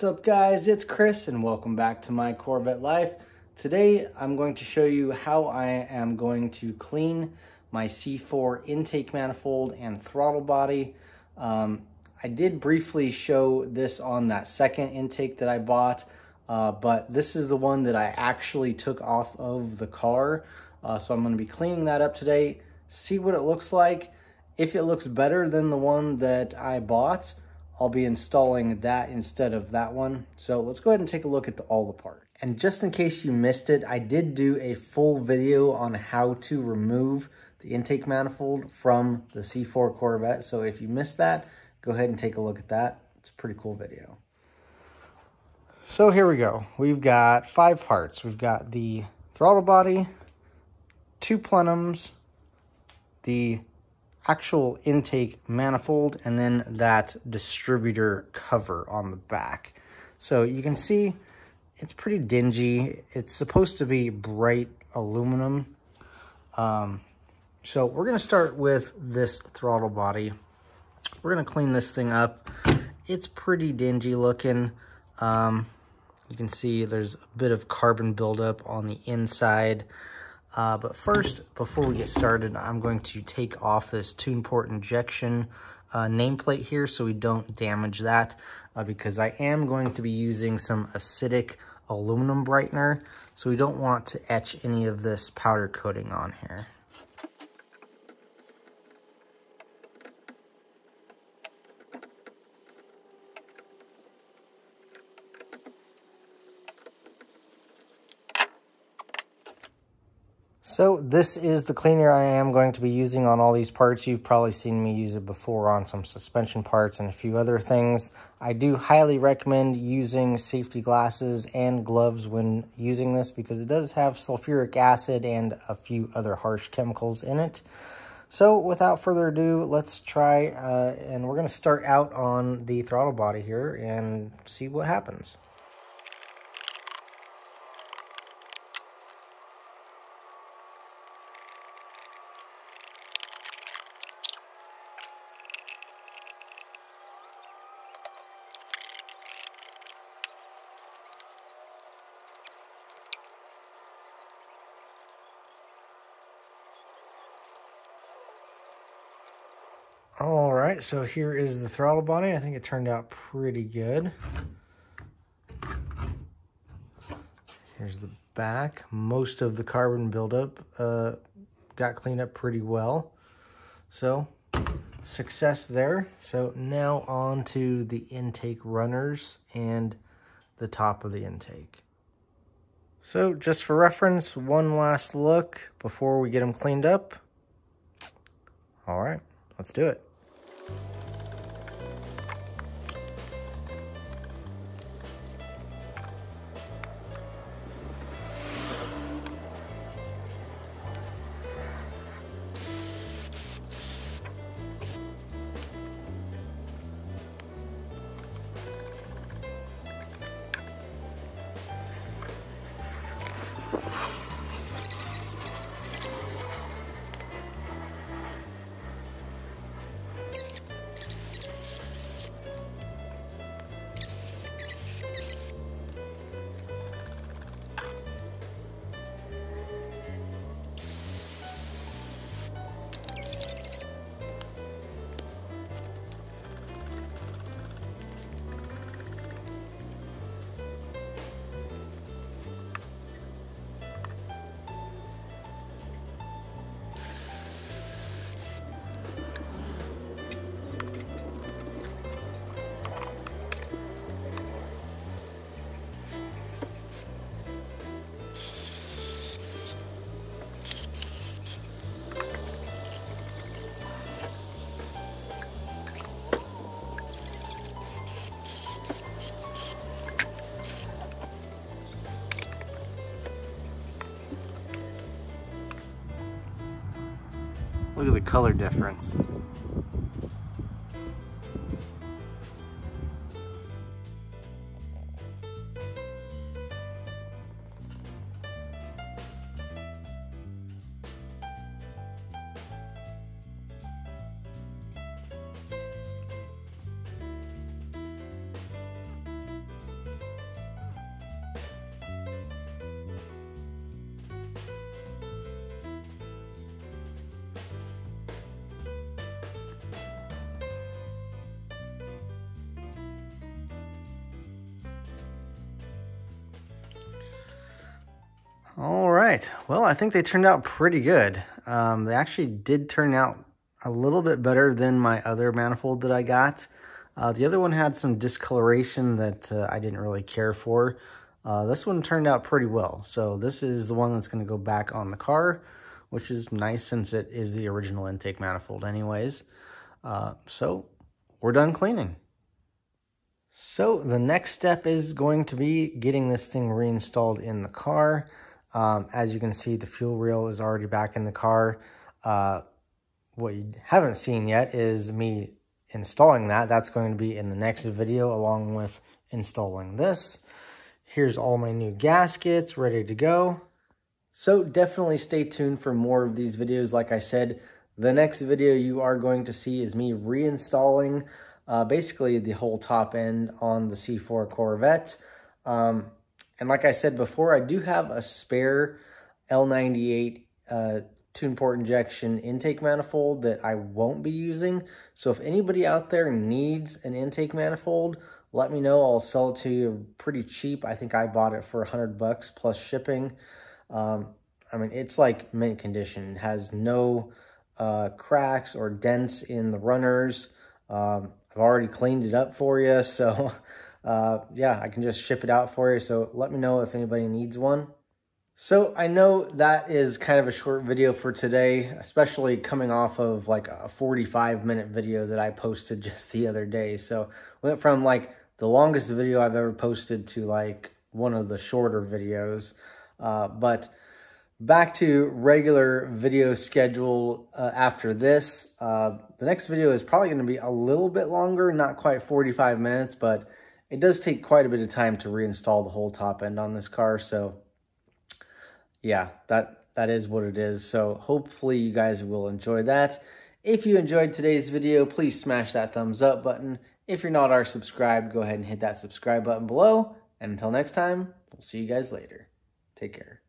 What's up guys, it's Chris and welcome back to My Corvette Life. Today I'm going to show you how I am going to clean my C4 intake manifold and throttle body. I did briefly show this on that second intake that I bought, but this is the one that I actually took off of the car. So I'm going to be cleaning that up today, see what it looks like. If it looks better than the one that I bought, I'll be installing that instead of that one. So let's go ahead and take a look at all the parts. And just in case you missed it, I did do a full video on how to remove the intake manifold from the C4 Corvette. So if you missed that, go ahead and take a look at that. It's a pretty cool video. So here we go. We've got five parts. We've got the throttle body, two plenums, the actual intake manifold, and then that distributor cover on the back. So you can see it's pretty dingy. It's supposed to be bright aluminum. So we're gonna start with this throttle body. We're gonna clean this thing up. It's pretty dingy looking. You can see there's a bit of carbon buildup on the inside. But first, before we get started, I'm going to take off this TunePort injection nameplate here so we don't damage that, because I am going to be using some acidic aluminum brightener, so we don't want to etch any of this powder coating on here. So this is the cleaner I am going to be using on all these parts. You've probably seen me use it before on some suspension parts and a few other things. I do highly recommend using safety glasses and gloves when using this because it does have sulfuric acid and a few other harsh chemicals in it. So without further ado, let's try, and we're going to start out on the throttle body here and see what happens. All right, so here is the throttle body. I think it turned out pretty good. Here's the back. Most of the carbon buildup got cleaned up pretty well. So success there. So now on to the intake runners and the top of the intake. So just for reference, one last look before we get them cleaned up. All right, let's do it. Look at the color difference. right, well, I think they turned out pretty good. They actually did turn out a little bit better than my other manifold that I got. The other one had some discoloration that I didn't really care for. This one turned out pretty well. So this is the one that's going to go back on the car, which is nice since it is the original intake manifold anyways. So we're done cleaning. So the next step is going to be getting this thing reinstalled in the car. As you can see, the fuel rail is already back in the car. What you haven't seen yet is me installing that. That's going to be in the next video along with installing this. Here's all my new gaskets ready to go. So definitely stay tuned for more of these videos. Like I said, the next video you are going to see is me reinstalling basically the whole top end on the C4 Corvette. And like I said before, I do have a spare L98 TunePort injection intake manifold that I won't be using. So if anybody out there needs an intake manifold, let me know. I'll sell it to you pretty cheap. I think I bought it for $100 plus shipping. I mean, it's like mint condition. It has no cracks or dents in the runners. I've already cleaned it up for you. So yeah, I can just ship it out for you. So let me know if anybody needs one. So I know that is kind of a short video for today, especially coming off of like a 45-minute video that I posted just the other day. So went from like the longest video I've ever posted to like one of the shorter videos. But back to regular video schedule after this. The next video is probably going to be a little bit longer, not quite 45 minutes, but it does take quite a bit of time to reinstall the whole top end on this car. So yeah, that is what it is. So hopefully you guys will enjoy that. If you enjoyed today's video, please smash that thumbs up button. If you're not already subscribed, go ahead and hit that subscribe button below. And until next time, we'll see you guys later. Take care.